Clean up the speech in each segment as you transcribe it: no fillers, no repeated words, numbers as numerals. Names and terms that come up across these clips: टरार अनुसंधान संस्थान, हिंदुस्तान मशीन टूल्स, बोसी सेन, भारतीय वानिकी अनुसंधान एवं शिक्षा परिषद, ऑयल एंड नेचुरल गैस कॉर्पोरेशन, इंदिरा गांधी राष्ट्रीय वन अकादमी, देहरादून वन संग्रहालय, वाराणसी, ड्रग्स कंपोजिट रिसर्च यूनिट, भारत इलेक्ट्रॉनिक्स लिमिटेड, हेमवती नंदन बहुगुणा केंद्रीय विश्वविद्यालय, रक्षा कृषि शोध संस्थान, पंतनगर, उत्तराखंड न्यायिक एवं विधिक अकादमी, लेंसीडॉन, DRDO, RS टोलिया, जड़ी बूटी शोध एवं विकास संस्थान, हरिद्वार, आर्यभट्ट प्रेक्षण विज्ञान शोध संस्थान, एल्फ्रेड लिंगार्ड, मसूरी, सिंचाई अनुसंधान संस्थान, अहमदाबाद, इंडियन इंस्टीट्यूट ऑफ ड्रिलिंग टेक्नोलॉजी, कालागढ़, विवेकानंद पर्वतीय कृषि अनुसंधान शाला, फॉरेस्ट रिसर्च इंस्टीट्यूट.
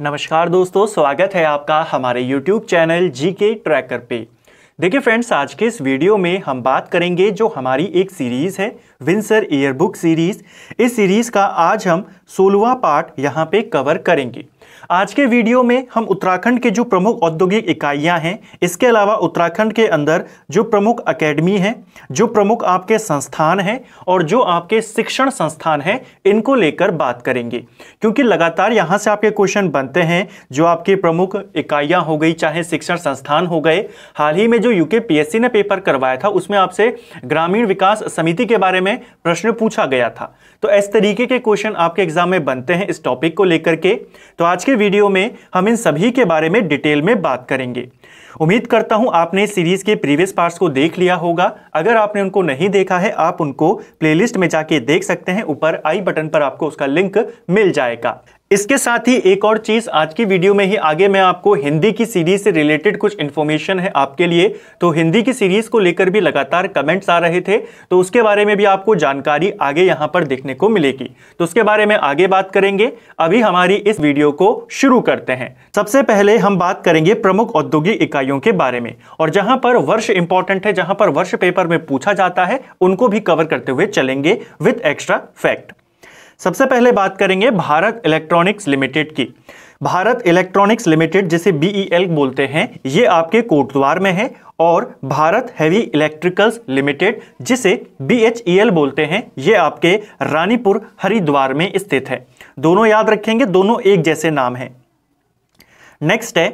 नमस्कार दोस्तों, स्वागत है आपका हमारे YouTube चैनल जीके ट्रैकर पे। देखिए फ्रेंड्स, आज के इस वीडियो में हम बात करेंगे जो हमारी एक सीरीज़ है विंसर ईयरबुक सीरीज़। इस सीरीज़ का आज हम 16वां पार्ट यहां पे कवर करेंगे। आज के वीडियो में हम उत्तराखंड के जो प्रमुख औद्योगिक इकाइयां हैं, इसके अलावा उत्तराखंड के अंदर जो प्रमुख एकेडमी हैं, जो प्रमुख आपके संस्थान हैं और जो आपके शिक्षण संस्थान हैं, इनको लेकर बात करेंगे। क्योंकि लगातार यहां से आपके क्वेश्चन बनते हैं, जो आपकी प्रमुख इकाइयां हो गई, चाहे शिक्षण संस्थान हो गए। हाल ही में जो यूके पीएससी ने पेपर करवाया था, उसमें आपसे ग्रामीण विकास समिति के बारे में प्रश्न पूछा गया था। तो इस तरीके के क्वेश्चन आपके एग्जाम में बनते हैं इस टॉपिक को लेकर के। तो आज के वीडियो में हम इन सभी के बारे में डिटेल में बात करेंगे। उम्मीद करता हूं आपने सीरीज के प्रीवियस पार्ट्स को देख लिया होगा। अगर आपने उनको नहीं देखा है, आप उनको प्लेलिस्ट में जाके देख सकते हैं। ऊपर आई बटन पर आपको उसका लिंक मिल जाएगा। इसके साथ ही एक और चीज़, आज की वीडियो में ही आगे मैं आपको हिंदी की सीरीज से रिलेटेड कुछ इन्फॉर्मेशन है आपके लिए। तो हिंदी की सीरीज़ को लेकर भी लगातार कमेंट्स आ रहे थे, तो उसके बारे में भी आपको जानकारी आगे यहाँ पर देखने को मिलेगी। तो उसके बारे में आगे बात करेंगे। अभी हमारी इस वीडियो को शुरू करते हैं। सबसे पहले हम बात करेंगे प्रमुख औद्योगिक इकाइयों के बारे में, और जहाँ पर वर्ष इंपॉर्टेंट है, जहाँ पर वर्ष पेपर में पूछा जाता है, उनको भी कवर करते हुए चलेंगे विथ एक्स्ट्रा फैक्ट। सबसे पहले बात करेंगे भारत इलेक्ट्रॉनिक्स लिमिटेड की। भारत इलेक्ट्रॉनिक्स लिमिटेड, जिसे BEL बोलते हैं, ये आपके कोटद्वार में है, और भारत हैवी इलेक्ट्रिकल्स लिमिटेड, जिसे BHEL बोलते हैं, ये आपके रानीपुर हरिद्वार में स्थित है। दोनों याद रखेंगे, दोनों एक जैसे नाम हैं। नेक्स्ट है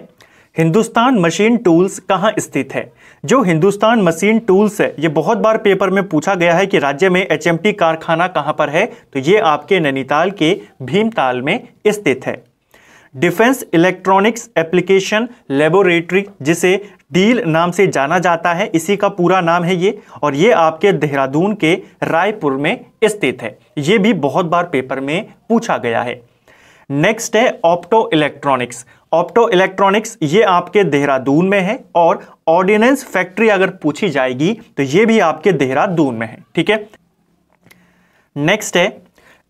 हिंदुस्तान मशीन टूल्स, कहाँ स्थित है। जो हिंदुस्तान मशीन टूल्स है, ये बहुत बार पेपर में पूछा गया है कि राज्य में HMT कारखाना कहाँ पर है, तो ये आपके नैनीताल के भीमताल में स्थित है। डिफेंस इलेक्ट्रॉनिक्स एप्लीकेशन लेबोरेटरी, जिसे डील नाम से जाना जाता है, इसी का पूरा नाम है ये, और ये आपके देहरादून के रायपुर में स्थित है। ये भी बहुत बार पेपर में पूछा गया है। नेक्स्ट है ऑप्टो इलेक्ट्रॉनिक्स। ऑप्टो इलेक्ट्रॉनिक्स, ये आपके देहरादून में है, और ऑर्डिनेंस फैक्ट्री अगर पूछी जाएगी तो ये भी आपके देहरादून में है। ठीक है। नेक्स्ट है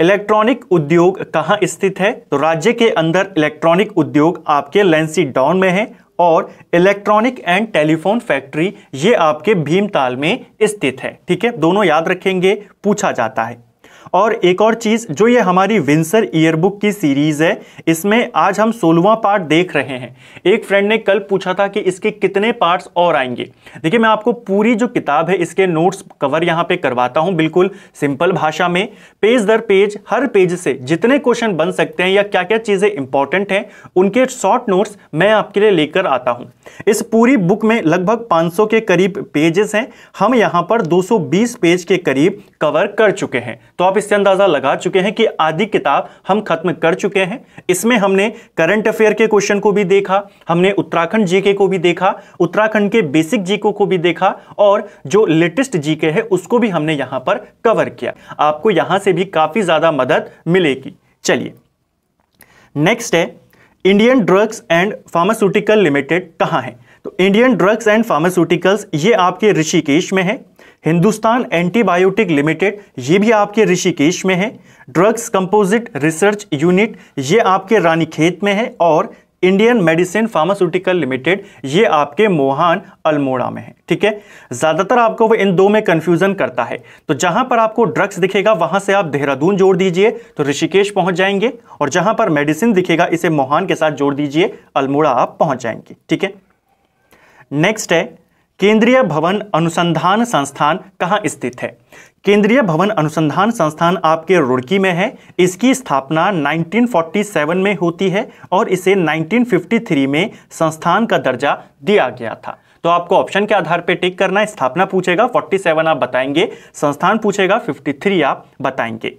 इलेक्ट्रॉनिक उद्योग, कहाँ स्थित है। तो राज्य के अंदर इलेक्ट्रॉनिक उद्योग आपके लेंसीडॉन में है, और इलेक्ट्रॉनिक एंड टेलीफोन फैक्ट्री ये आपके भीमताल में स्थित है। ठीक है, दोनों याद रखेंगे, पूछा जाता है। और एक और चीज़, जो ये हमारी विंसर ईयरबुक की सीरीज़ है, इसमें आज हम 16वां पार्ट देख रहे हैं। एक फ्रेंड ने कल पूछा था कि इसके कितने पार्ट्स और आएंगे। देखिए, मैं आपको पूरी जो किताब है, इसके नोट्स कवर यहाँ पे करवाता हूँ, बिल्कुल सिंपल भाषा में, पेज दर पेज। हर पेज से जितने क्वेश्चन बन सकते हैं या क्या क्या चीज़ें इंपॉर्टेंट हैं, उनके शॉर्ट नोट्स मैं आपके लिए लेकर आता हूँ। इस पूरी बुक में लगभग 500 के करीब पेजेस हैं। हम यहाँ पर 220 पेज के करीब कवर कर चुके हैं। तो आप इससे अंदाजा लगा चुके हैं कि आधी किताब हम खत्म कर चुके हैं। इसमें हमने करंट अफेयर के क्वेश्चन को भी देखा, हमने उत्तराखंड जीके को भी देखा, उत्तराखंड के बेसिक जीके को भी देखा, और जो लेटेस्ट जीके है उसको भी हमने यहाँ पर कवर किया। आपको यहाँ से भी काफ़ी ज़्यादा मदद मिलेगी। चलिए, नेक्स्ट है Indian drugs and pharmaceutical limited, कहाँ है। तो इंडियन ड्रग्स एंड फार्मास्यूटिकल्स, ये आपके ऋषिकेश में है। हिंदुस्तान एंटीबायोटिक लिमिटेड, ये भी आपके ऋषिकेश में है। ड्रग्स कंपोजिट रिसर्च यूनिट, ये आपके रानीखेत में है। और इंडियन मेडिसिन फार्मास्यूटिकल लिमिटेड, ये आपके मोहान अल्मोड़ा में है। ठीक है, ज़्यादातर आपको वो इन दो में कंफ्यूजन करता है। तो जहाँ पर आपको ड्रग्स दिखेगा, वहाँ से आप देहरादून जोड़ दीजिए तो ऋषिकेश पहुँच जाएंगे, और जहाँ पर मेडिसिन दिखेगा, इसे मोहान के साथ जोड़ दीजिए, अल्मोड़ा आप पहुँच जाएंगे। ठीक है। नेक्स्ट है केंद्रीय भवन अनुसंधान संस्थान, कहाँ स्थित है। केंद्रीय भवन अनुसंधान संस्थान आपके रुड़की में है। इसकी स्थापना 1947 में होती है, और इसे 1953 में संस्थान का दर्जा दिया गया था। तो आपको ऑप्शन के आधार पर टिक करना है। स्थापना पूछेगा 47 आप बताएंगे, संस्थान पूछेगा 53 आप बताएंगे।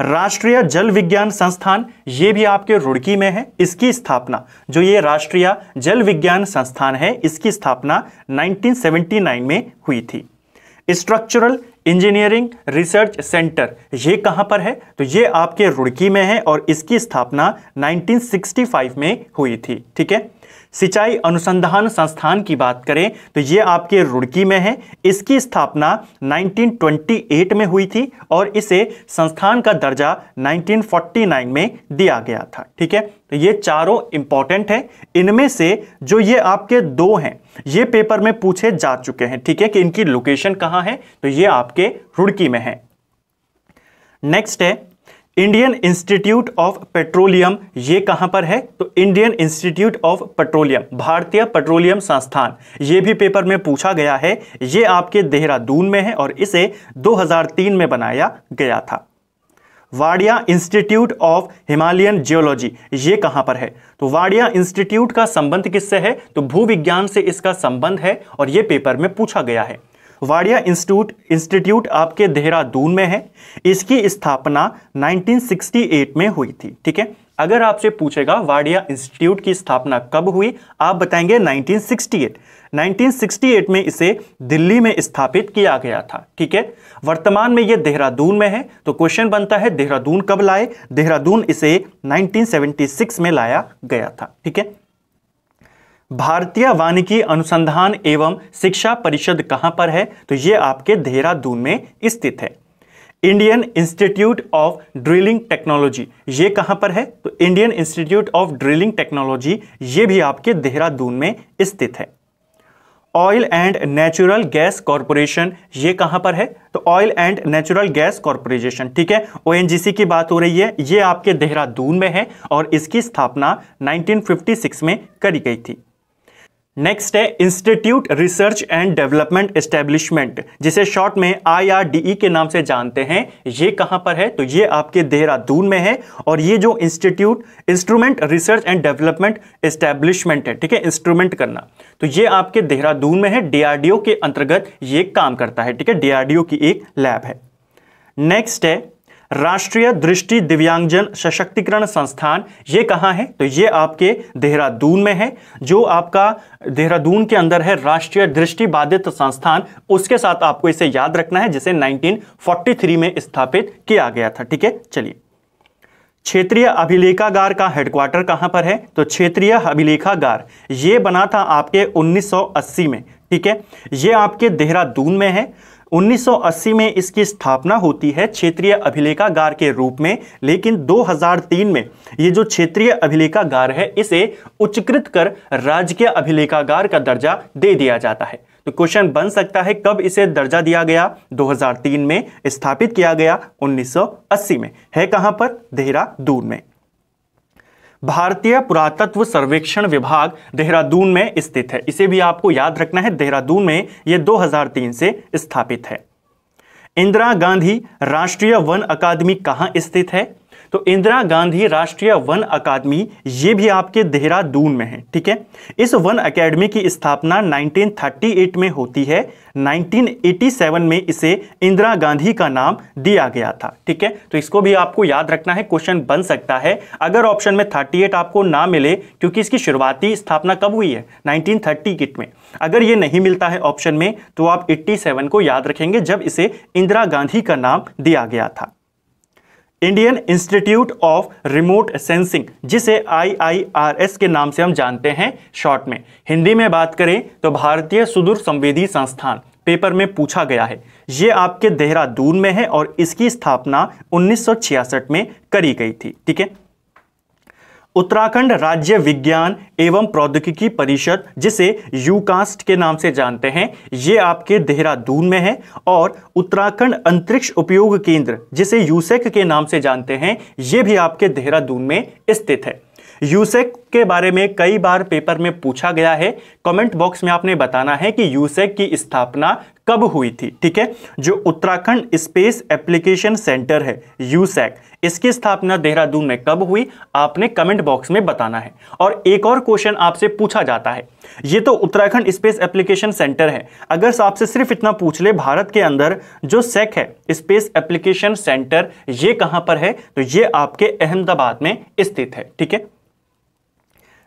राष्ट्रीय जल विज्ञान संस्थान, ये भी आपके रुड़की में है। इसकी स्थापना, जो ये राष्ट्रीय जल विज्ञान संस्थान है, इसकी स्थापना 1979 में हुई थी। स्ट्रक्चरल इंजीनियरिंग रिसर्च सेंटर, ये कहाँ पर है। तो ये आपके रुड़की में है, और इसकी स्थापना 1965 में हुई थी। ठीक है। सिंचाई अनुसंधान संस्थान की बात करें तो ये आपके रुड़की में है। इसकी स्थापना 1928 में हुई थी, और इसे संस्थान का दर्जा 1949 में दिया गया था। ठीक है, तो ये चारों इंपॉर्टेंट हैं। इनमें से जो ये आपके दो हैं ये पेपर में पूछे जा चुके हैं, ठीक है, कि इनकी लोकेशन कहाँ है, तो ये आपके रुड़की में है। नेक्स्ट है इंडियन इंस्टीट्यूट ऑफ पेट्रोलियम, ये कहाँ पर है, तो इंडियन इंस्टीट्यूट ऑफ पेट्रोलियम, भारतीय पेट्रोलियम संस्थान, ये भी पेपर में पूछा गया है। ये आपके देहरादून में है और इसे 2003 में बनाया गया था। Wadia institute of Himalayan geology, ये कहाँ पर है, तो वाडिया इंस्टीट्यूट का संबंध किससे है, तो भूविज्ञान से इसका संबंध है और ये पेपर में पूछा गया है। वाडिया इंस्टीट्यूट आपके देहरादून में है। इसकी स्थापना 1968 में हुई थी, ठीक है। अगर आपसे पूछेगा वाडिया इंस्टीट्यूट की स्थापना कब हुई, आप बताएंगे 1968 में इसे दिल्ली में स्थापित किया गया था, ठीक है। वर्तमान में ये देहरादून में है, तो क्वेश्चन बनता है देहरादून कब लाए, देहरादून इसे 1976 में लाया गया था, ठीक है। भारतीय वानिकी अनुसंधान एवं शिक्षा परिषद कहाँ पर है, तो ये आपके देहरादून में स्थित है। इंडियन इंस्टीट्यूट ऑफ ड्रिलिंग टेक्नोलॉजी, ये कहाँ पर है, तो इंडियन इंस्टीट्यूट ऑफ ड्रिलिंग टेक्नोलॉजी, ये भी आपके देहरादून में स्थित है। ऑयल एंड नेचुरल गैस कॉर्पोरेशन, ये कहाँ पर है, तो ऑयल एंड नेचुरल गैस कॉर्पोरेशन, ठीक है, ONGC की बात हो रही है, ये आपके देहरादून में है और इसकी स्थापना 1956 में करी गई थी। नेक्स्ट है institute research and development establishment, जिसे शॉर्ट में IRDE के नाम से जानते हैं, ये कहाँ पर है, तो ये आपके देहरादून में है और ये जो instrument research and development establishment है, ठीक है, इंस्ट्रूमेंट करना, तो ये आपके देहरादून में है। DRDO के अंतर्गत ये काम करता है, ठीक है, DRDO की एक लैब है। नेक्स्ट है राष्ट्रीय दृष्टि दिव्यांगजन सशक्तिकरण संस्थान, ये कहाँ है, तो ये आपके देहरादून में है। जो आपका देहरादून के अंदर है राष्ट्रीय दृष्टि बाधित संस्थान, उसके साथ आपको इसे याद रखना है, जिसे 1943 में स्थापित किया गया था, ठीक है। चलिए, क्षेत्रीय अभिलेखागार का हेडक्वार्टर कहाँ पर है, तो क्षेत्रीय अभिलेखागार ये बना था आपके 1980 में, ठीक है, ये आपके देहरादून में है। 1980 में इसकी स्थापना होती है क्षेत्रीय अभिलेखागार के रूप में, लेकिन 2003 में ये जो क्षेत्रीय अभिलेखागार है इसे उच्चकृत कर राजकीय अभिलेखागार का दर्जा दे दिया जाता है। तो क्वेश्चन बन सकता है कब इसे दर्जा दिया गया, 2003 में, स्थापित किया गया 1980 में, है कहां पर, देहरादून में। भारतीय पुरातत्व सर्वेक्षण विभाग देहरादून में स्थित है, इसे भी आपको याद रखना है, देहरादून में ये 2003 से स्थापित है। इंदिरा गांधी राष्ट्रीय वन अकादमी कहाँ स्थित है, तो इंदिरा गांधी राष्ट्रीय वन अकादमी ये भी आपके देहरादून में है, ठीक है। इस वन अकादमी की स्थापना 1938 में होती है, 1987 में इसे इंदिरा गांधी का नाम दिया गया था, ठीक है, तो इसको भी आपको याद रखना है। क्वेश्चन बन सकता है, अगर ऑप्शन में 38 आपको ना मिले, क्योंकि इसकी शुरुआती स्थापना कब हुई है, 1938 में, अगर ये नहीं मिलता है ऑप्शन में, तो आप 87 को याद रखेंगे, जब इसे इंदिरा गांधी का नाम दिया गया था। Indian institute of remote sensing, जिसे IIRS के नाम से हम जानते हैं शॉर्ट में, हिंदी में बात करें तो भारतीय सुदूर संवेदी संस्थान, पेपर में पूछा गया है, ये आपके देहरादून में है और इसकी स्थापना 1966 में करी गई थी, ठीक है। उत्तराखंड राज्य विज्ञान एवं प्रौद्योगिकी परिषद, जिसे यूकास्ट के नाम से जानते हैं, ये आपके देहरादून में है और उत्तराखंड अंतरिक्ष उपयोग केंद्र, जिसे यूसेक के नाम से जानते हैं, ये भी आपके देहरादून में स्थित है। यूसेक के बारे में कई बार पेपर में पूछा गया है, कमेंट बॉक्स में आपने बताना है कि यूसेक की स्थापना कब हुई थी, ठीक है। जो उत्तराखंड स्पेस एप्लीकेशन सेंटर है यूसेक, इसकी स्थापना देहरादून में कब हुई, आपने कमेंट बॉक्स में बताना है। और एक और क्वेश्चन आपसे पूछा जाता है, ये तो उत्तराखंड स्पेस एप्लीकेशन सेंटर है, अगर आपसे सिर्फ इतना पूछ ले भारत के अंदर जो सेक है स्पेस एप्लीकेशन सेंटर, ये कहाँ पर है, तो ये आपके अहमदाबाद में स्थित है, ठीक है।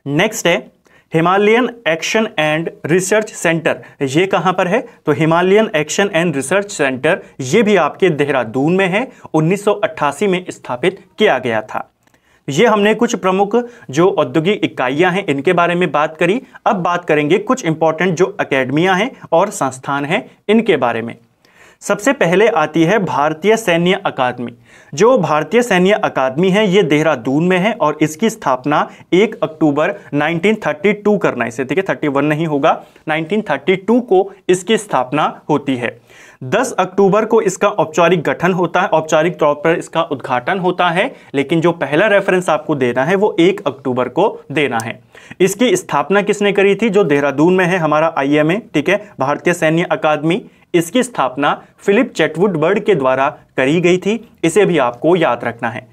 नेक्स्ट है Himalayan action and research centre, ये कहाँ पर है, तो Himalayan action and research centre ये भी आपके देहरादून में है, 1988 में स्थापित किया गया था। ये हमने कुछ प्रमुख जो औद्योगिक इकाइयां हैं इनके बारे में बात करी। अब बात करेंगे कुछ इंपॉर्टेंट जो अकेडमियां हैं और संस्थान हैं इनके बारे में। सबसे पहले आती है भारतीय सैन्य अकादमी। जो भारतीय सैन्य अकादमी है ये देहरादून में है और इसकी स्थापना 1 अक्टूबर 1932 करना है, इसे ठीक है 31 नहीं होगा, 1932 को इसकी स्थापना होती है। 10 अक्टूबर को इसका औपचारिक गठन होता है, औपचारिक तौर पर इसका उद्घाटन होता है, लेकिन जो पहला रेफरेंस आपको देना है वो 1 अक्टूबर को देना है। इसकी स्थापना किसने करी थी? जो देहरादून में है हमारा IMA, ठीक है, भारतीय सैन्य अकादमी, इसकी स्थापना फिलिप चैटवुड बर्ड के द्वारा करी गई थी, इसे भी आपको याद रखना है।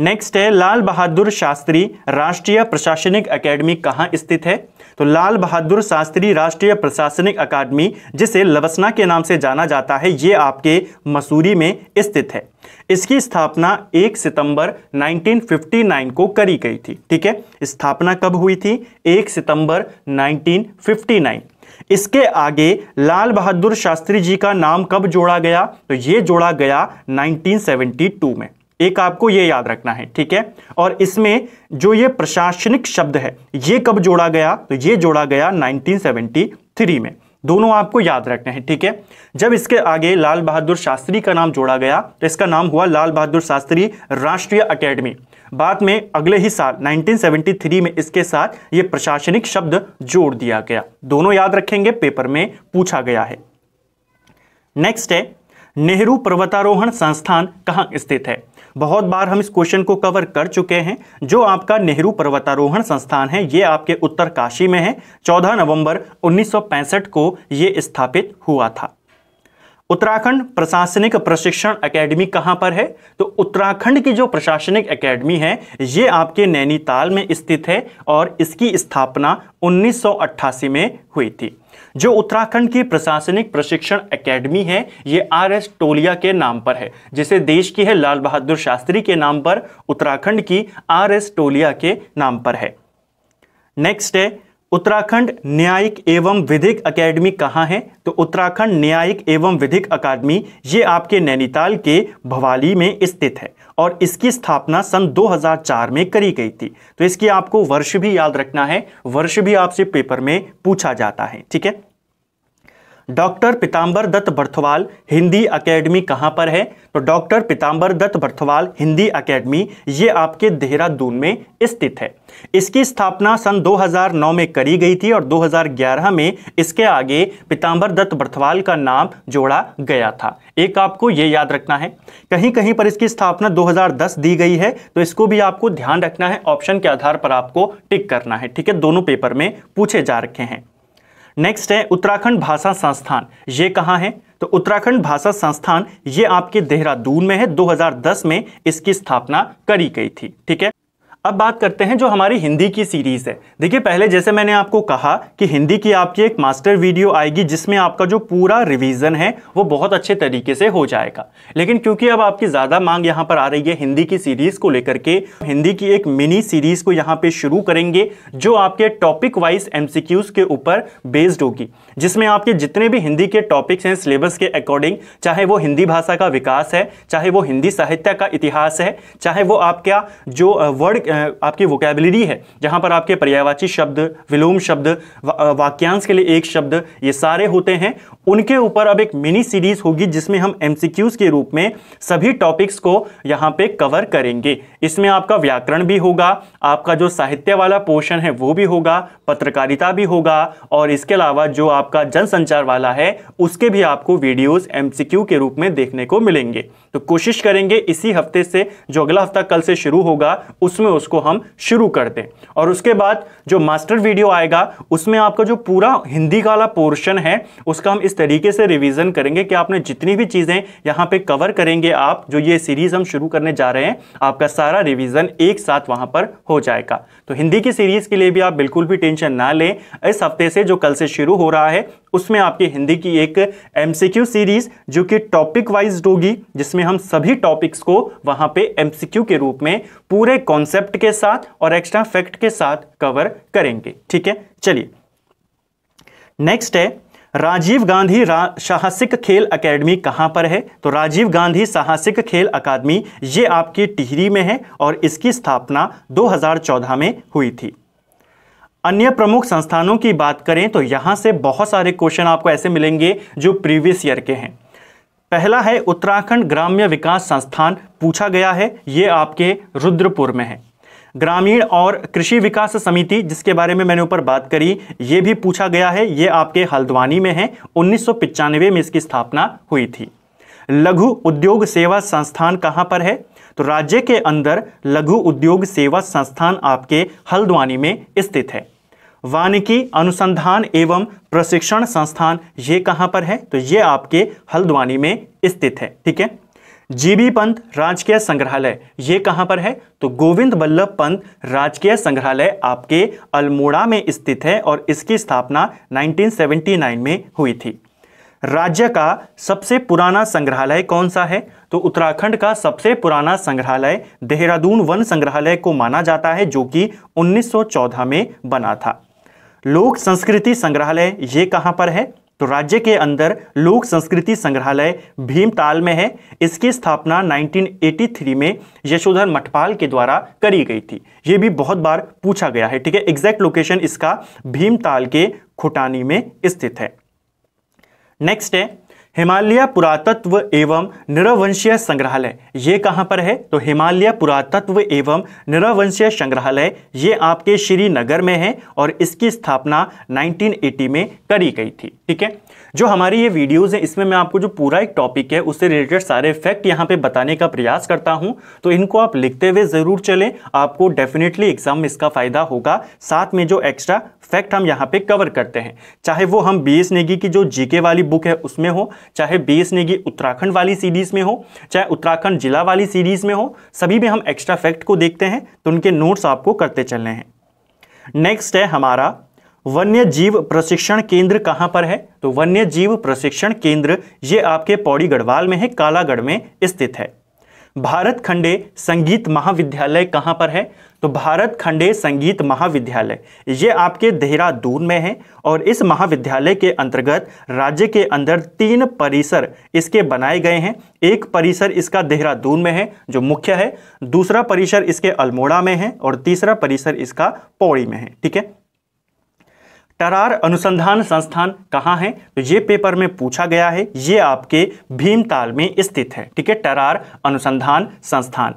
नेक्स्ट है लाल बहादुर शास्त्री राष्ट्रीय प्रशासनिक अकादमी कहाँ स्थित है? तो लाल बहादुर शास्त्री राष्ट्रीय प्रशासनिक अकादमी जिसे लवसना के नाम से जाना जाता है ये आपके मसूरी में स्थित है। इसकी स्थापना 1 सितंबर 1959 को करी गई थी, ठीक है, स्थापना कब हुई थी? 1 सितंबर 1959। इसके आगे लाल बहादुर शास्त्री जी का नाम कब जोड़ा गया? तो ये जोड़ा गया 1972 में, एक आपको ये याद रखना है, ठीक है। और इसमें जो ये प्रशासनिक शब्द है ये कब जोड़ा गया? तो ये जोड़ा गया 1973 में, दोनों आपको याद रखना है, ठीक है। जब इसके आगे लाल बहादुर शास्त्री का नाम जोड़ा गया तो इसका नाम हुआ लाल बहादुर शास्त्री राष्ट्रीय अकेडमी। बाद में अगले ही साल 1973 में इसके साथ ये प्रशासनिक शब्द जोड़ दिया गया, दोनों याद रखेंगे, पेपर में पूछा गया है। नेक्स्ट है नेहरू पर्वतारोहण संस्थान कहाँ स्थित है? बहुत बार हम इस क्वेश्चन को कवर कर चुके हैं। जो आपका नेहरू पर्वतारोहण संस्थान है ये आपके उत्तरकाशी में है, 14 नवंबर 1965 को ये स्थापित हुआ था। उत्तराखंड प्रशासनिक प्रशिक्षण एकेडमी कहाँ पर है? तो उत्तराखंड की जो प्रशासनिक एकेडमी है ये आपके नैनीताल में स्थित है और इसकी स्थापना 1988 में हुई थी। जो उत्तराखंड की प्रशासनिक प्रशिक्षण एकेडमी है ये RS टोलिया के नाम पर है, जिसे देश की है लाल बहादुर शास्त्री के नाम पर, उत्तराखंड की RS टोलिया के नाम पर है। नेक्स्ट है उत्तराखंड न्यायिक एवं विधिक अकादमी कहाँ है? तो उत्तराखंड न्यायिक एवं विधिक अकादमी ये आपके नैनीताल के भवाली में स्थित है और इसकी स्थापना सन 2004 में करी गई थी। तो इसकी आपको वर्ष भी याद रखना है, वर्ष भी आपसे पेपर में पूछा जाता है, ठीक है। डॉक्टर पितांबर दत्त बर्थवाल हिंदी अकेडमी कहाँ पर है? तो डॉक्टर पितांबर दत्त बर्थवाल हिंदी अकेडमी ये आपके देहरादून में स्थित है। इसकी स्थापना सन 2009 में करी गई थी और 2011 में इसके आगे पितांबर दत्त बर्थवाल का नाम जोड़ा गया था, एक आपको ये याद रखना है। कहीं कहीं पर इसकी स्थापना 2010 दी गई है, तो इसको भी आपको ध्यान रखना है, ऑप्शन के आधार पर आपको टिक करना है, ठीक है, दोनों पेपर में पूछे जा रखे हैं। नेक्स्ट है उत्तराखंड भाषा संस्थान ये कहाँ है? तो उत्तराखंड भाषा संस्थान ये आपके देहरादून में है, 2010 में इसकी स्थापना करी गई थी, ठीक है। अब बात करते हैं जो हमारी हिंदी की सीरीज़ है। देखिए पहले जैसे मैंने आपको कहा कि हिंदी की आपकी एक मास्टर वीडियो आएगी जिसमें आपका जो पूरा रिवीजन है वो बहुत अच्छे तरीके से हो जाएगा, लेकिन क्योंकि अब आपकी ज़्यादा मांग यहाँ पर आ रही है हिंदी की सीरीज़ को लेकर के, हिंदी की एक मिनी सीरीज़ को यहाँ पे शुरू करेंगे जो आपके टॉपिक वाइज MCQs के ऊपर बेस्ड होगी, जिसमें आपके जितने भी हिंदी के टॉपिक्स हैं सिलेबस के अकॉर्डिंग, चाहे वो हिंदी भाषा का विकास है, चाहे वो हिंदी साहित्य का इतिहास है, चाहे वो आपका जो वर्ड आपकी वोकैबुलरी है जहां पर आपके पर्यायवाची शब्द, विलोम शब्द, वाक्यांश के लिए एक शब्द, ये सारे होते हैं, उनके ऊपर अब एक मिनी सीरीज होगी जिसमें हम MCQs के रूप में सभी टॉपिक्स को यहां पे कवर करेंगे। इसमें आपका व्याकरण भी होगा, आपका जो साहित्य वाला पोर्शन है वो भी होगा, पत्रकारिता भी होगा और इसके अलावा जो आपका जनसंचार वाला है उसके भी आपको वीडियोज MCQ के रूप में देखने को मिलेंगे। तो कोशिश करेंगे इसी हफ्ते से, जो अगला हफ्ता कल से शुरू होगा, उसमें उसको हम शुरू कर दें और उसके बाद जो मास्टर वीडियो आएगा उसमें आपका जो पूरा हिंदी वाला पोर्शन है उसका हम इस तरीके से रिवीजन करेंगे कि आपने जितनी भी चीज़ें यहाँ पे कवर करेंगे, आप जो ये सीरीज़ हम शुरू करने जा रहे हैं, आपका सारा रिवीजन एक साथ वहाँ पर हो जाएगा। तो हिंदी की सीरीज़ के लिए भी आप बिल्कुल भी टेंशन ना लें, इस हफ्ते से जो कल से शुरू हो रहा है उसमें आपकी हिंदी की एक MCQ सीरीज़ जो कि टॉपिक वाइज होगी, जिसमें हम सभी टॉपिक्स को वहाँ पे MCQ के रूप में पूरे कॉन्सेप्ट के साथ और एक्स्ट्रा फैक्ट के साथ कवर करेंगे, ठीक है। चलिए नेक्स्ट है राजीव गांधी साहसिक खेल अकादमी कहाँ पर है? तो राजीव गांधी साहसिक खेल अकादमी ये आपकी टिहरी में है और इसकी स्थापना 2014 में हुई थी। अन्य प्रमुख संस्थानों की बात करें तो यहाँ से बहुत सारे क्वेश्चन आपको ऐसे मिलेंगे जो प्रीवियस ईयर के हैं। पहला है उत्तराखंड ग्राम्य विकास संस्थान, पूछा गया है, ये आपके रुद्रपुर में है। ग्रामीण और कृषि विकास समिति, जिसके बारे में मैंने ऊपर बात करी, ये भी पूछा गया है, ये आपके हल्द्वानी में है, 1995 में इसकी स्थापना हुई थी। लघु उद्योग सेवा संस्थान कहाँ पर है, तो राज्य के अंदर लघु उद्योग सेवा संस्थान आपके हल्द्वानी में स्थित है। वानिकी अनुसंधान एवं प्रशिक्षण संस्थान, ये कहाँ पर है, तो ये आपके हल्द्वानी में स्थित है, ठीक है। जीबी पंत राजकीय संग्रहालय, ये कहाँ पर है, तो गोविंद बल्लभ पंत राजकीय संग्रहालय आपके अल्मोड़ा में स्थित है और इसकी स्थापना 1979 में हुई थी। राज्य का सबसे पुराना संग्रहालय कौन सा है, तो उत्तराखंड का सबसे पुराना संग्रहालय देहरादून वन संग्रहालय को माना जाता है, जो कि 1914 में बना था। लोक संस्कृति संग्रहालय, ये कहाँ पर है, तो राज्य के अंदर लोक संस्कृति संग्रहालय भीमताल में है। इसकी स्थापना 1983 में यशोधर मठपाल के द्वारा करी गई थी। ये भी बहुत बार पूछा गया है, ठीक है। एग्जैक्ट लोकेशन इसका भीमताल के खुटानी में स्थित है। नेक्स्ट है हिमालय पुरातत्व एवं निरवंशीय संग्रहालय, ये कहाँ पर है, तो हिमालय पुरातत्व एवं निरवंशीय संग्रहालय ये आपके श्रीनगर में है और इसकी स्थापना 1980 में करी गई थी, ठीक है। जो हमारी ये वीडियोस हैं, इसमें मैं आपको जो पूरा एक टॉपिक है उससे रिलेटेड सारे फैक्ट यहाँ पे बताने का प्रयास करता हूँ, तो इनको आप लिखते हुए ज़रूर चलें, आपको डेफिनेटली एग्जाम में इसका फ़ायदा होगा। साथ में जो एक्स्ट्रा फैक्ट हम यहाँ पे कवर करते हैं, चाहे वो हम बी एस नेगी की जो जीके वाली बुक है उसमें हो, चाहे बी एस नेगी उत्तराखंड वाली सीरीज़ में हो, चाहे उत्तराखंड जिला वाली सीरीज़ में हो, सभी में हम एक्स्ट्रा फैक्ट को देखते हैं, तो उनके नोट्स आपको करते चलने हैं। नेक्स्ट है हमारा वन्य जीव प्रशिक्षण केंद्र, कहाँ पर है, तो वन्य जीव प्रशिक्षण केंद्र ये आपके पौड़ी गढ़वाल में है, कालागढ़ में स्थित है। भारत खंडे संगीत महाविद्यालय कहाँ पर है, तो भारत खंडे संगीत महाविद्यालय ये आपके देहरादून में है और इस महाविद्यालय के अंतर्गत राज्य के अंदर 3 परिसर इसके बनाए गए हैं। एक परिसर इसका देहरादून में है जो मुख्य है, दूसरा परिसर इसके अल्मोड़ा में है और तीसरा परिसर इसका पौड़ी में है, ठीक है। टरार अनुसंधान संस्थान कहाँ है, तो ये पेपर में पूछा गया है, ये आपके भीमताल में स्थित है, ठीक है। टरार अनुसंधान संस्थान,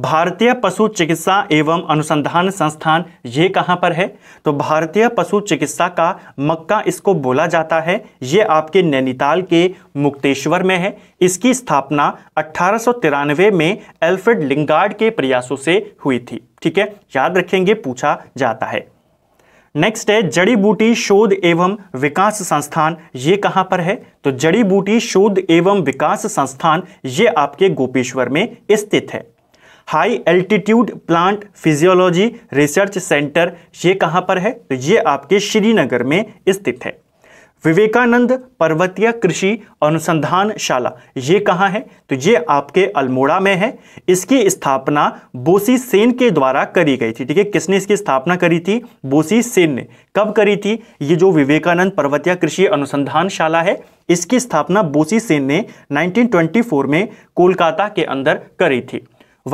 भारतीय पशु चिकित्सा एवं अनुसंधान संस्थान ये कहाँ पर है, तो भारतीय पशु चिकित्सा का मक्का इसको बोला जाता है, ये आपके नैनीताल के मुक्तेश्वर में है। इसकी स्थापना 1893 में एल्फ्रेड लिंगार्ड के प्रयासों से हुई थी, ठीक है, याद रखेंगे, पूछा जाता है। नेक्स्ट है जड़ी बूटी शोध एवं विकास संस्थान, ये कहाँ पर है, तो जड़ी बूटी शोध एवं विकास संस्थान ये आपके गोपेश्वर में स्थित है। High altitude plant physiology research centre ये कहाँ पर है, तो ये आपके श्रीनगर में स्थित है। विवेकानंद पर्वतीय कृषि अनुसंधान शाला ये कहाँ है, तो ये आपके अल्मोड़ा में है। इसकी स्थापना बोसी सेन के द्वारा करी गई थी, ठीक है। किसने इसकी स्थापना करी थी, बोसी सेन ने। कब करी थी, ये जो विवेकानंद पर्वतीय कृषि अनुसंधान शाला है इसकी स्थापना बोसी सेन ने 1924 में कोलकाता के अंदर करी थी।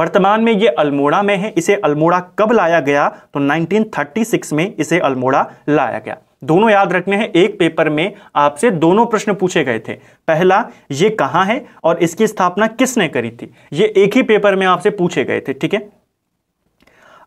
वर्तमान में ये अल्मोड़ा में है। इसे अल्मोड़ा कब लाया गया, तो 1936 में इसे अल्मोड़ा लाया गया। दोनों याद रखने हैं, एक पेपर में आपसे दोनों प्रश्न पूछे गए थे। पहला, ये कहाँ है और इसकी स्थापना किसने करी थी, ये एक ही पेपर में आपसे पूछे गए थे, ठीक है।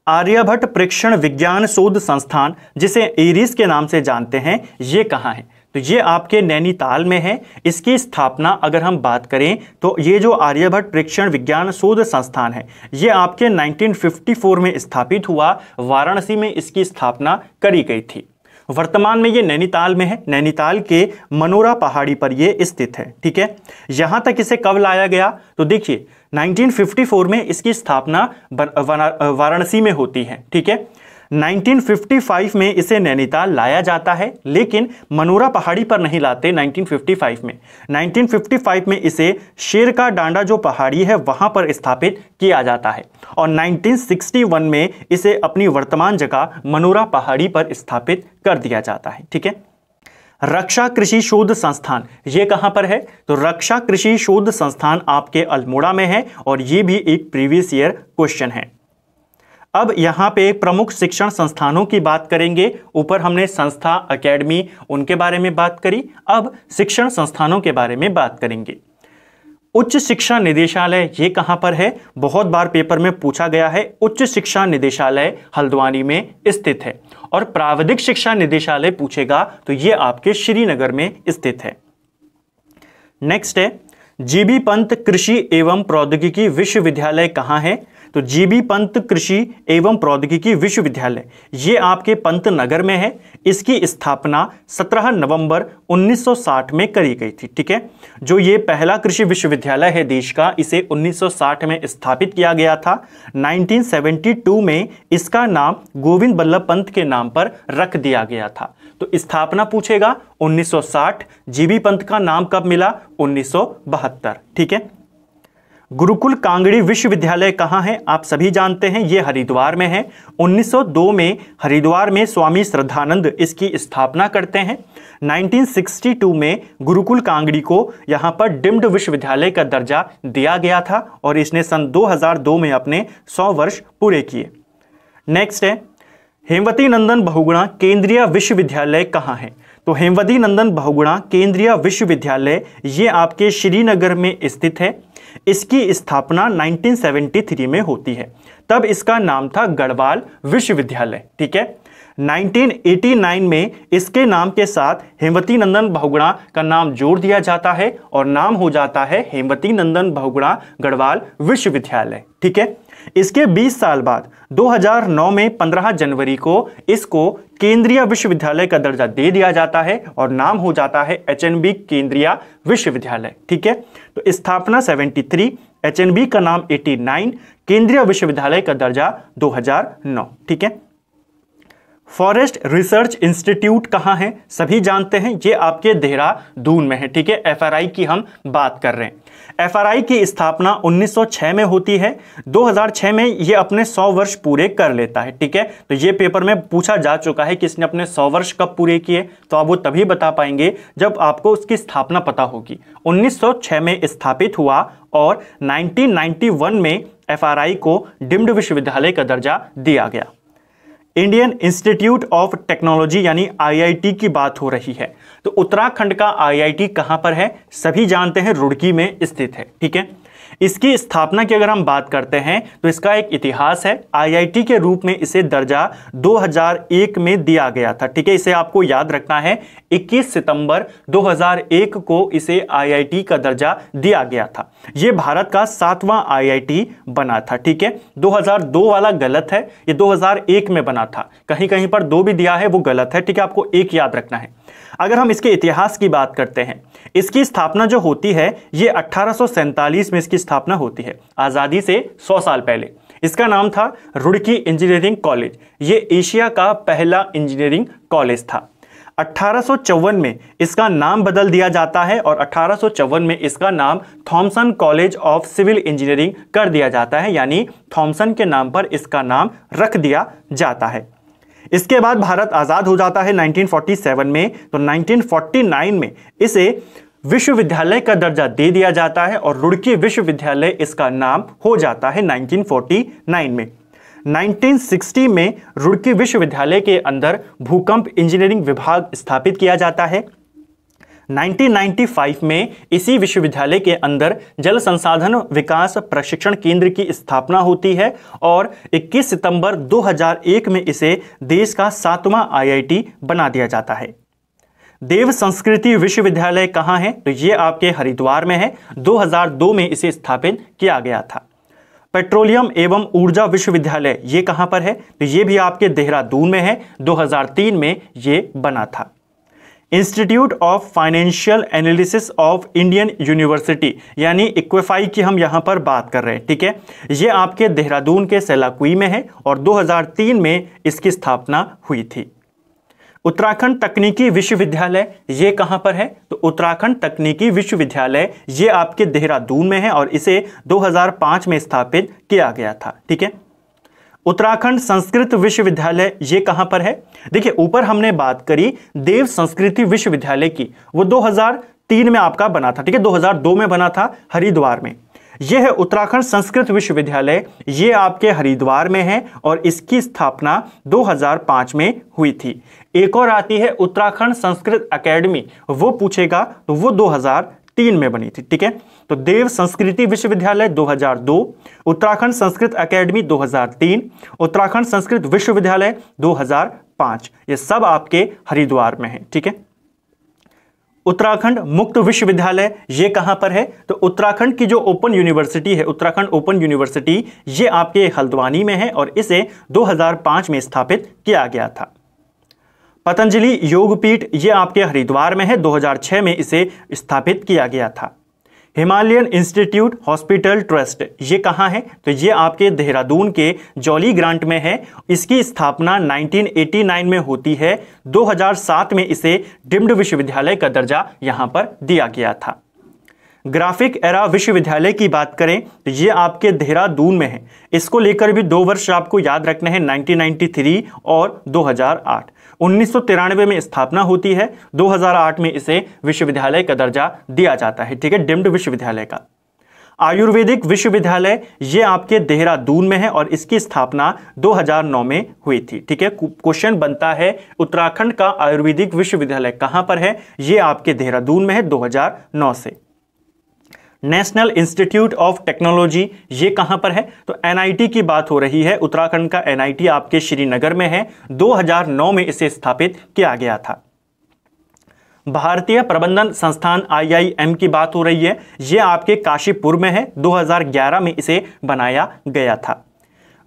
आर्यभट्ट प्रेक्षण विज्ञान शोध संस्थान, जिसे एरिस के नाम से जानते हैं, ये कहाँ है, तो ये आपके नैनीताल में है। इसकी स्थापना अगर हम बात करें तो ये जो आर्यभट्ट प्रेक्षण विज्ञान शोध संस्थान है ये आपके 1954 में स्थापित हुआ। वाराणसी में इसकी स्थापना करी गई थी। वर्तमान में ये नैनीताल में है, नैनीताल के मनोरा पहाड़ी पर ये स्थित है, ठीक है। यहाँ तक इसे कब लाया गया, तो देखिए 1954 में इसकी स्थापना वाराणसी में होती है, ठीक है। 1955 में इसे नैनीताल लाया जाता है, लेकिन मनोरा पहाड़ी पर नहीं लाते। 1955 में इसे शेर का डांडा जो पहाड़ी है वहाँ पर स्थापित किया जाता है और 1961 में इसे अपनी वर्तमान जगह मनोरा पहाड़ी पर स्थापित कर दिया जाता है, ठीक है। रक्षा कृषि शोध संस्थान ये कहाँ पर है, तो रक्षा कृषि शोध संस्थान आपके अल्मोड़ा में है और ये भी एक प्रीवियस ईयर क्वेश्चन है। अब यहाँ पे प्रमुख शिक्षण संस्थानों की बात करेंगे। ऊपर हमने संस्था, एकेडमी, उनके बारे में बात करी, अब शिक्षण संस्थानों के बारे में बात करेंगे। उच्च शिक्षा निदेशालय, ये कहाँ पर है? बहुत बार पेपर में पूछा गया है। उच्च शिक्षा निदेशालय हल्द्वानी में स्थित है। और प्राविधिक शिक्षा निदेशालय पूछेगा तो ये आपके श्रीनगर में स्थित है। नेक्स्ट है जीबी पंत कृषि एवं प्रौद्योगिकी विश्वविद्यालय कहाँ है? तो जीबी पंत कृषि एवं प्रौद्योगिकी विश्वविद्यालय ये आपके पंतनगर में है। इसकी स्थापना 17 नवंबर 1960 में करी गई थी। ठीक है, जो ये पहला कृषि विश्वविद्यालय है देश का, इसे 1960 में स्थापित किया गया था। 1972 में इसका नाम गोविंद बल्लभ पंत के नाम पर रख दिया गया था। तो स्थापना पूछेगा 1960। जीबी पंत का नाम कब मिला? 1972। ठीक है, गुरुकुल कांगड़ी विश्वविद्यालय कहाँ है? आप सभी जानते हैं ये हरिद्वार में है। 1902 में हरिद्वार में स्वामी श्रद्धानंद इसकी स्थापना करते हैं। 1962 में गुरुकुल कांगड़ी को यहाँ पर डीम्ड विश्वविद्यालय का दर्जा दिया गया था और इसने सन 2002 में अपने 100 वर्ष पूरे किए। नेक्स्ट है हेमवती नंदन बहुगुणा केंद्रीय विश्वविद्यालय कहाँ है? तो हेमवती नंदन बहुगुणा केंद्रीय विश्वविद्यालय ये आपके श्रीनगर में स्थित है। इसकी स्थापना 1973 में होती है। तब इसका नाम था गढ़वाल विश्वविद्यालय। ठीक है, 1989 में इसके नाम के साथ हेमवती नंदन बहुगुणा का नाम जोड़ दिया जाता है और नाम हो जाता है हेमवती नंदन बहुगुणा गढ़वाल विश्वविद्यालय। ठीक है, इसके 20 साल बाद 2009 में 15 जनवरी को इसको केंद्रीय विश्वविद्यालय का दर्जा दे दिया जाता है और नाम हो जाता है एचएनबी केंद्रीय विश्वविद्यालय। ठीक है, तो स्थापना 73, एचएनबी का नाम 89, केंद्रीय विश्वविद्यालय का दर्जा 2009। ठीक है, फॉरेस्ट रिसर्च इंस्टीट्यूट कहाँ है? सभी जानते हैं ये आपके देहरादून में है। ठीक है, एफआरआई की हम बात कर रहे हैं। एफआरआई की स्थापना 1906 में होती है। 2006 में ये अपने 100 वर्ष पूरे कर लेता है। ठीक है, तो ये पेपर में पूछा जा चुका है कि इसने अपने 100 वर्ष कब पूरे किए, तो आप वो तभी बता पाएंगे जब आपको उसकी स्थापना पता होगी। 1906 में स्थापित हुआ और 1991 में एफआरआई को डीम्ड विश्वविद्यालय का दर्जा दिया गया। इंडियन इंस्टीट्यूट ऑफ टेक्नोलॉजी यानी आईआईटी की बात हो रही है, तो उत्तराखंड का आईआईटी कहाँ पर है? सभी जानते हैं रुड़की में स्थित है। ठीक है, इसकी स्थापना की अगर हम बात करते हैं तो इसका एक इतिहास है। आईआईटी के रूप में इसे दर्जा 2001 में दिया गया था। ठीक है, इसे आपको याद रखना है। 21 सितंबर 2001 को इसे आईआईटी का दर्जा दिया गया था। ये भारत का 7वां आईआईटी बना था। ठीक है, 2002 वाला गलत है, ये 2001 में बना था। कहीं कहीं पर 2 भी दिया है, वो गलत है। ठीक है, आपको एक याद रखना है। अगर हम इसके इतिहास की बात करते हैं, इसकी स्थापना जो होती है ये 1847 में इसकी स्थापना होती है, आज़ादी से 100 साल पहले। इसका नाम था रुड़की इंजीनियरिंग कॉलेज। ये एशिया का पहला इंजीनियरिंग कॉलेज था। 1854 में इसका नाम बदल दिया जाता है और 1854 में इसका नाम Thomson college of civil engineering कर दिया जाता है, यानी थॉमसन के नाम पर इसका नाम रख दिया जाता है। इसके बाद भारत आज़ाद हो जाता है 1947 में, तो 1949 में इसे विश्वविद्यालय का दर्जा दे दिया जाता है और रुड़की विश्वविद्यालय इसका नाम हो जाता है 1949 में। 1960 में रुड़की विश्वविद्यालय के अंदर भूकंप इंजीनियरिंग विभाग स्थापित किया जाता है। 1995 में इसी विश्वविद्यालय के अंदर जल संसाधन विकास प्रशिक्षण केंद्र की स्थापना होती है और 21 सितंबर 2001 में इसे देश का 7वां आईआईटी बना दिया जाता है। देव संस्कृति विश्वविद्यालय कहाँ है? तो ये आपके हरिद्वार में है। 2002 में इसे स्थापित किया गया था। पेट्रोलियम एवं ऊर्जा विश्वविद्यालय ये कहाँ पर है? तो ये भी आपके देहरादून में है। 2003 में ये बना था। Institute of financial analysis of Indian university यानी इक्विफाई की हम यहाँ पर बात कर रहे हैं। ठीक है, ये आपके देहरादून के सेलाकुई में है और 2003 में इसकी स्थापना हुई थी। उत्तराखंड तकनीकी विश्वविद्यालय ये कहाँ पर है? तो उत्तराखंड तकनीकी विश्वविद्यालय ये आपके देहरादून में है और इसे 2005 में स्थापित किया गया था। ठीक है, उत्तराखंड संस्कृत विश्वविद्यालय ये कहाँ पर है? देखिए, ऊपर हमने बात करी देव संस्कृति विश्वविद्यालय की, वो 2003 में आपका बना था। ठीक है, 2002 में बना था हरिद्वार में। ये है उत्तराखंड संस्कृत विश्वविद्यालय, ये आपके हरिद्वार में है और इसकी स्थापना 2005 में हुई थी। एक और आती है उत्तराखंड संस्कृत अकादमी, वो पूछेगा तो वो 2000 2003 में बनी थी। ठीक है, तो देव संस्कृति विश्वविद्यालय 2002, उत्तराखंड संस्कृत अकेडमी 2003, उत्तराखंड संस्कृत विश्वविद्यालय 2005, ये सब आपके हरिद्वार में है। ठीक है, उत्तराखंड मुक्त विश्वविद्यालय ये कहाँ पर है, तो उत्तराखंड की जो ओपन यूनिवर्सिटी है, उत्तराखंड ओपन यूनिवर्सिटी, ये आपके हल्द्वानी में है और इसे 2005 में स्थापित किया गया था। पतंजलि योगपीठ ये आपके हरिद्वार में है, 2006 में इसे स्थापित किया गया था। हिमालयन इंस्टीट्यूट हॉस्पिटल ट्रस्ट ये कहाँ है, तो ये आपके देहरादून के जॉली ग्रांट में है। इसकी स्थापना 1989 में होती है, 2007 में इसे डीम्ड विश्वविद्यालय का दर्जा यहाँ पर दिया गया था। ग्राफिक एरा विश्वविद्यालय की बात करें तो ये आपके देहरादून में है। इसको लेकर भी 2 वर्ष आपको याद रखने हैं, 1993 और 2008। 1993 में स्थापना होती है, 2008 में इसे विश्वविद्यालय का दर्जा दिया जाता है। ठीक है, डीम्ड विश्वविद्यालय का। आयुर्वेदिक विश्वविद्यालय ये आपके देहरादून में है और इसकी स्थापना 2009 में हुई थी। ठीक है, क्वेश्चन बनता है उत्तराखंड का आयुर्वेदिक विश्वविद्यालय कहाँ पर है, ये आपके देहरादून में है 2009 से। नेशनल इंस्टीट्यूट ऑफ टेक्नोलॉजी ये कहाँ पर है, तो एनआईटी की बात हो रही है। उत्तराखंड का एनआईटी आपके श्रीनगर में है, 2009 में इसे स्थापित किया गया था। भारतीय प्रबंधन संस्थान आईआईएम की बात हो रही है, ये आपके काशीपुर में है, 2011 में इसे बनाया गया था।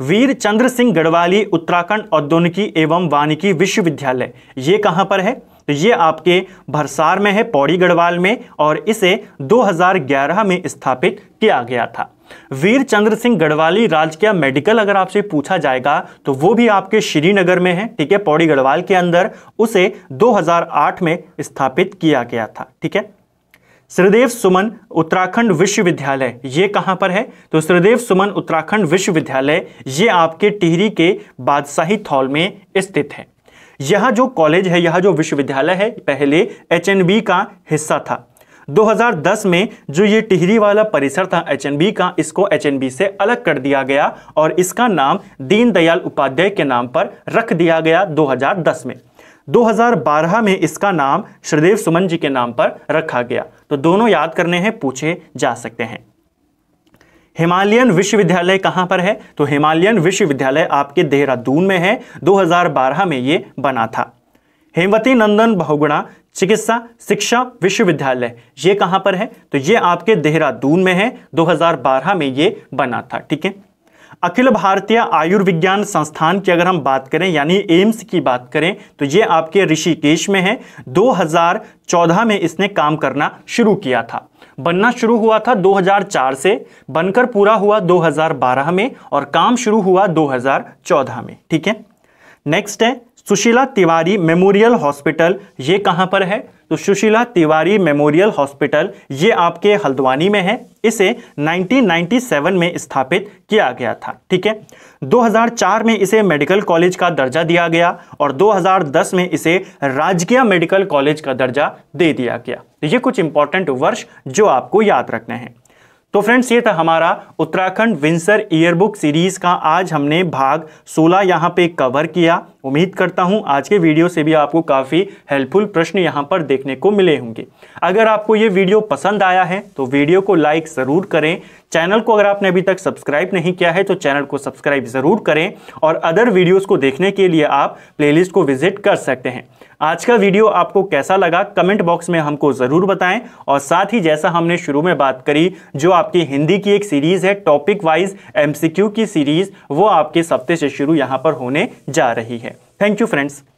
वीर चंद्र सिंह गढ़वाली उत्तराखंड औद्योगिकी एवं वानिकी विश्वविद्यालय ये कहाँ पर है, तो ये आपके भरसार में है, पौड़ी गढ़वाल में, और इसे 2011 में स्थापित किया गया था। वीर चंद्र सिंह गढ़वाली राजकीय मेडिकल अगर आपसे पूछा जाएगा तो वो भी आपके श्रीनगर में है। ठीक है, पौड़ी गढ़वाल के अंदर उसे 2008 में स्थापित किया गया था। ठीक है, श्रीदेव सुमन उत्तराखंड विश्वविद्यालय ये कहाँ पर है, तो श्रीदेव सुमन उत्तराखंड विश्वविद्यालय ये आपके टिहरी के बादशाही थौल में स्थित है। यह जो कॉलेज है, यह जो विश्वविद्यालय है, पहले एचएनबी का हिस्सा था। 2010 में जो ये टिहरी वाला परिसर था एचएनबी का, इसको एचएनबी से अलग कर दिया गया और इसका नाम दीनदयाल उपाध्याय के नाम पर रख दिया गया 2010 में। 2012 में इसका नाम श्रीदेव सुमन जी के नाम पर रखा गया। तो दोनों याद करने हैं, पूछे जा सकते हैं। हिमालयन विश्वविद्यालय कहाँ पर है, तो हिमालयन विश्वविद्यालय आपके देहरादून में है, 2012 में ये बना था। हेमवती नंदन बहुगुणा चिकित्सा शिक्षा विश्वविद्यालय ये कहाँ पर है, तो ये आपके देहरादून में है, 2012 में ये बना था। ठीक है, अखिल भारतीय आयुर्विज्ञान संस्थान की अगर हम बात करें, यानी एम्स की बात करें, तो ये आपके ऋषिकेश में है। 2014 में इसने काम करना शुरू किया था, बनना शुरू हुआ था 2004 से, बनकर पूरा हुआ 2012 में और काम शुरू हुआ 2014 में। ठीक है, नेक्स्ट है सुशीला तिवारी मेमोरियल हॉस्पिटल ये कहाँ पर है, तो सुशीला तिवारी मेमोरियल हॉस्पिटल ये आपके हल्द्वानी में है। इसे 1997 में स्थापित किया गया था। ठीक है, 2004 में इसे मेडिकल कॉलेज का दर्जा दिया गया और 2010 में इसे राजकीय मेडिकल कॉलेज का दर्जा दे दिया गया। तो ये कुछ इंपॉर्टेंट वर्ष जो आपको याद रखने हैं। तो फ्रेंड्स, ये था हमारा उत्तराखंड विंसर ईयरबुक सीरीज़ का आज हमने भाग 16 यहाँ पे कवर किया। उम्मीद करता हूँ आज के वीडियो से भी आपको काफ़ी हेल्पफुल प्रश्न यहाँ पर देखने को मिले होंगे। अगर आपको ये वीडियो पसंद आया है तो वीडियो को लाइक ज़रूर करें। चैनल को अगर आपने अभी तक सब्सक्राइब नहीं किया है तो चैनल को सब्सक्राइब ज़रूर करें और अदर वीडियोज़ को देखने के लिए आप प्लेलिस्ट को विजिट कर सकते हैं। आज का वीडियो आपको कैसा लगा कमेंट बॉक्स में हमको ज़रूर बताएं। और साथ ही जैसा हमने शुरू में बात करी, जो आपकी हिंदी की एक सीरीज़ है टॉपिक वाइज MCQ की सीरीज़, वो आपके सप्ताह से शुरू यहाँ पर होने जा रही है। Thank you friends.